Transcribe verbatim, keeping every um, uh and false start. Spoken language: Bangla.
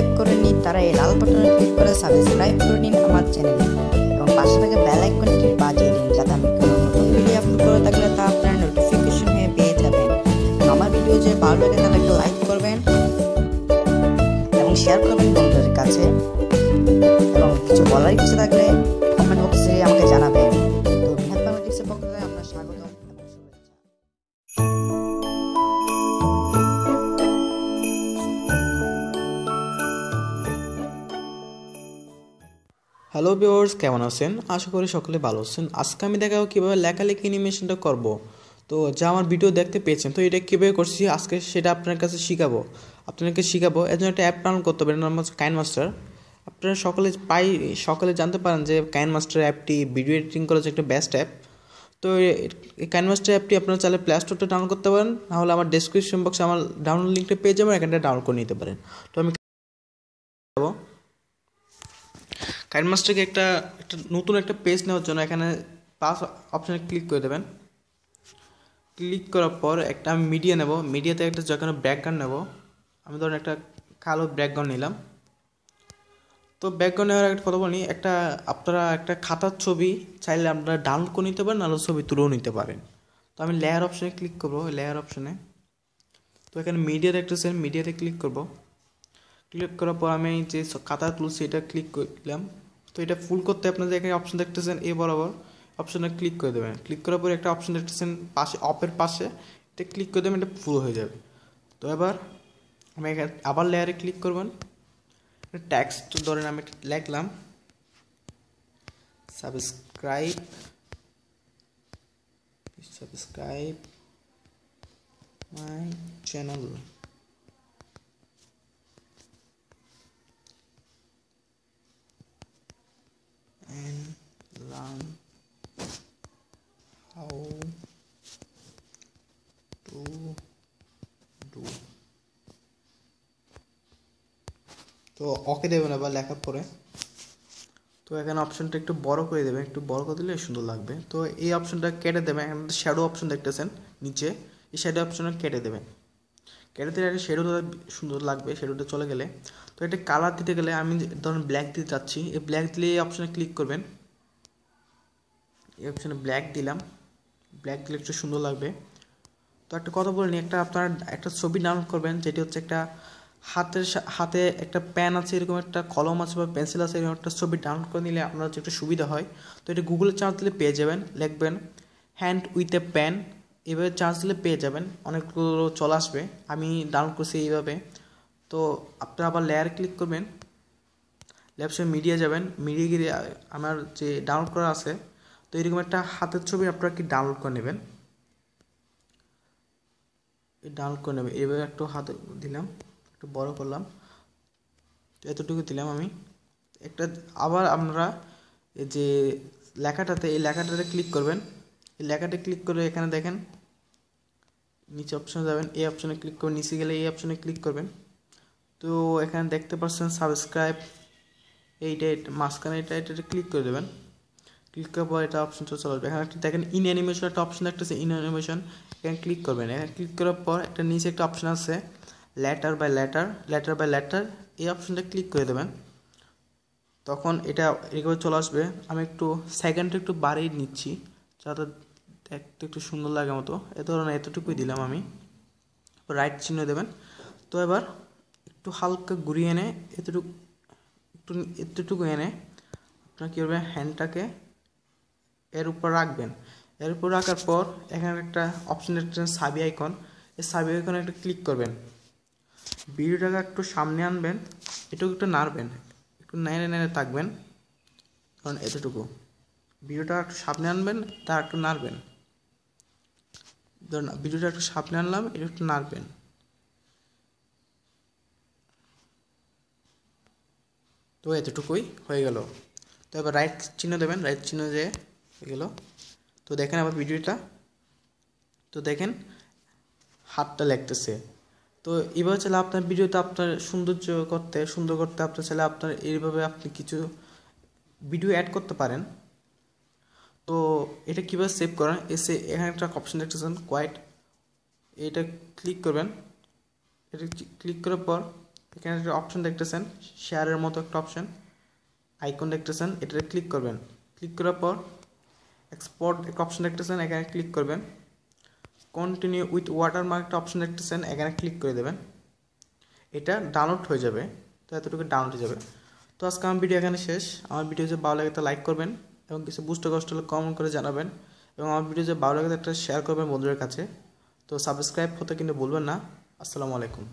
সাবস্ক্রাইব করেননি তারা এই লাল বাটনে ক্লিক করে সাবস্ক্রাইব করে নিন আমার চ্যানেলে এবং পাশে থাকা বেল আইকনটি বাজিয়ে দিন যাতে আমি কোনো নতুন ভিডিও আপলোড করে থাকলে তা আপনারা নোটিফিকেশন পেয়ে যাবেন। আমার ভিডিও যদি ভালো লাগে তাহলে একটা লাইক করবেন এবং শেয়ার করবেন বন্ধুদের কাছে এবং কিছু বলার ইচ্ছে থাকলে কমেন্ট বক্সে আমাকে জানাবেন। তো ম্যাথমেটিক্সের পক্ষ থেকে আপনার স্বাগতম। হ্যালো ভিউয়ার্স, কেমন আছেন? আশা করি সকলে ভালো আছেন। আজকে আমি দেখাবো কীভাবে লেখালেখি অ্যানিমেশনটা করব। তো যা আমার ভিডিও দেখতে পেয়েছেন, তো এটা কীভাবে করছি আজকে সেটা আপনার কাছে শেখাবো আপনাকে শেখাবো এর জন্য একটা অ্যাপ ডাউনলোড করতে পারেন, নাম হচ্ছে KineMaster। আপনারা সকলে প্রায় সকলে জানতে পারেন যে KineMaster অ্যাপটি ভিডিও এডিটিং করার একটা বেস্ট অ্যাপ। তো KineMaster অ্যাপটি আপনারা চাইলে প্লে স্টোরটা ডাউনলোড করতে পারেন, নাহলে আমার ডেসক্রিপশন বক্সে আমার ডাউনলোড লিঙ্কটা পেয়ে যাবেন, এখানটা ডাউনলোড করে নিতে পারেন। তো আমি KineMasterকে একটা একটা নতুন একটা পেজ নেওয়ার জন্য এখানে পাস অপশানে ক্লিক করে দেবেন। ক্লিক করার পর একটা আমি মিডিয়া নেব, মিডিয়াতে একটা যখন ব্যাকগ্রাউন্ড নেব, আমি ধরুন একটা কালো ব্যাকগ্রাউন্ড নিলাম। তো ব্যাকগ্রাউন্ড নেওয়ার একটা কথা বলি, একটা আপনারা একটা খাতার ছবি চাইলে আপনারা ডাউনলোড করে নিতে পারেন, নাহলে ছবি তুলেও নিতে পারেন। তো আমি লেয়ার অপশানে ক্লিক করবো, লেয়ার অপশানে তো এখানে মিডিয়াতে একটা সেন মিডিয়াতে ক্লিক করবো। ক্লিক করার পর আমি যে খাতা তুলছি এটা ক্লিক করলাম। তো এটা ফুল করতে আপনাদের এখানে অপশন দেখতেছেন এ বরাবর অপশনে ক্লিক করে দেবেন। ক্লিক করার পরে একটা অপশন দেখতেছেন পাশে অপের পাশে, এটা ক্লিক করে দেবেন, এটা ফুল হয়ে যাবে। তো এবার আমি এখানে আবার লেয়ারে ক্লিক করবেন, টেক্সট ধরেন আমি লিখলাম সাবস্ক্রাইব সাবস্ক্রাইব মাই চ্যানেল। তো ওকে দেবেন আবার লেখার পরে। তো এখানে অপশনটা একটু বড় করে দেবেন, একটু বড় করে দিলে সুন্দর লাগবে। তো এই অপশনটা কেটে দেবেন, এখানে শ্যাডো অপশন দেখতেছেন নিচে, এই শ্যাডো অপশনটা কেটে দেবেন। কেটে দিলে একটা শ্যাডোটা সুন্দর লাগবে, শ্যাডোটা চলে গেলে। তো এটা কালার দিতে গেলে আমি ধরুন ব্ল্যাক দিতে চাচ্ছি, এই ব্ল্যাক দিলে এই অপশনে ক্লিক করবেন, এই অপশনে ব্ল্যাক দিলাম। ব্ল্যাক দিলে একটু সুন্দর লাগবে। তো একটা কথা বলে নিই, একটা আপনারা একটা ছবি ডাউনলোড করবেন যেটি হচ্ছে একটা হাতের হাতে একটা পেন আছে, এরকম একটা কলম আছে বা পেন্সিল আছে, এরকম একটা ছবি ডাউনলোড করে নিলে আপনার হচ্ছে একটু সুবিধা হয়। তো এটা গুগলে চার্জ দিলে পেয়ে যাবেন, লিখবেন হ্যান্ড উইথ এ পেন, এভাবে চার্জ দিলে পেয়ে যাবেন, অনেকগুলো চলে আসবে। আমি ডাউনলোড করছি এইভাবে। তো আপনারা আবার লেয়ার ক্লিক করবেন, লেফট সাইড মিডিয়া যাবেন, মিডিয়া গিয়ে আমার যে ডাউনলোড করা আছে, তো এরকম একটা হাতের ছবি আপনারা কি ডাউনলোড করে নেবেন, ডাউনলোড করে নেবেন। এভাবে একটু হাত দিলাম, একটু বড় করলাম, এতটুকু দিলাম আমি একটা। আবার আমরা যে লেখাটাতে এই লেখাটাতে ক্লিক করবেন, এই লেখাটা ক্লিক করে এখানে দেখেন নিচে অপশানে যাবেন, এই অপশানে ক্লিক করে নিচে গেলে এই অপশানে ক্লিক করবেন। তো এখানে দেখতে পাচ্ছেন সাবস্ক্রাইব, এইটা মাঝখানে এটা এটা ক্লিক করে দেবেন। ক্লিক করার পর এটা অপশানটা চলে আসবে। এখানে একটা দেখেন ইন অ্যানিমেশন একটা অপশান দেখতেছে, ইন অ্যানিমেশন এখানে ক্লিক করবেন। এখানে ক্লিক করার পর একটা নিচে একটা অপশান আছে letter by letter letter by letter, এই অপশানটা ক্লিক করে দেবেন, তখন এটা এরকম চলে আসবে। আমি একটু সেকেন্ডটা একটু বাড়িয়ে নিচ্ছি যাতে দেখতে একটু সুন্দর লাগে মতো, এ ধরনের এতটুকুই দিলাম আমি। রাইট চিহ্ন দেবেন। তো এবার একটু হালকা ঘুরিয়ে এনে এতটুকু একটু এতটুকু এনে আপনার কী করবেন, হ্যান্ডটাকে এর উপর রাখবেন। এর উপর রাখার পর এখানে একটা অপশান দেখছেন সাবি আইকন, এই সাবি আইকনে একটা ক্লিক করবেন, ভিডিওটাকে একটু সামনে আনবেন, এটুকু একটু নাড়বেন, একটু নেড়ে নেড়ে থাকবেন, কারণ এতটুকু ভিডিওটা একটু সামনে আনবেন, তা একটু নাড়বেন। ধরুন ভিডিওটা একটু সামনে আনলাম, এটা একটু নাড়বেন। তো এতটুকুই হয়ে গেল। তো এবার রাইট চিহ্ন দেবেন, রাইট চিহ্ন যে হয়ে গেল। তো দেখেন আবার ভিডিওটা, তো দেখেন হাতটা লাগতেছে। তো এইভাবে চাইলে আপনার ভিডিওতে আপনার সৌন্দর্য করতে সুন্দর করতে আপনার চাইলে আপনার এইভাবে আপনি কিছু ভিডিও অ্যাড করতে পারেন। তো এটা কীভাবে সেভ করেন, এসে এখানে একটা অপশন দেখতেছেন কোয়াইট, এটা ক্লিক করবেন। এটা ক্লিক করার পর এখানে একটা অপশন দেখতেছেন শেয়ারের মতো একটা অপশন আইকন দেখতেছেন এটাতে ক্লিক করবেন ক্লিক করার পর এক্সপোর্ট একটা অপশন দেখতেছেন এখানে ক্লিক করবেন কন্টিনিউ উইথ ওয়াটারমার্ক একটা অপশন দেখতেছেন এখানে ক্লিক করে দিবেন এটা ডাউনলোড হয়ে যাবে তো এতটুকু ডাউনলোড হয়ে যাবে তো আজকে আমার ভিডিও এখানে শেষ আমার ভিডিও যদি ভালো লাগে তো লাইক করবেন এবং কিছু বুঝতে কষ্ট হলে কমেন্ট করে জানাবেন এবং আমার ভিডিও যদি ভালো লাগে তো একটা শেয়ার করবেন বন্ধুদের কাছে তো সাবস্ক্রাইব করতে কিন্তু ভুলবেন না আসসালামু আলাইকুম।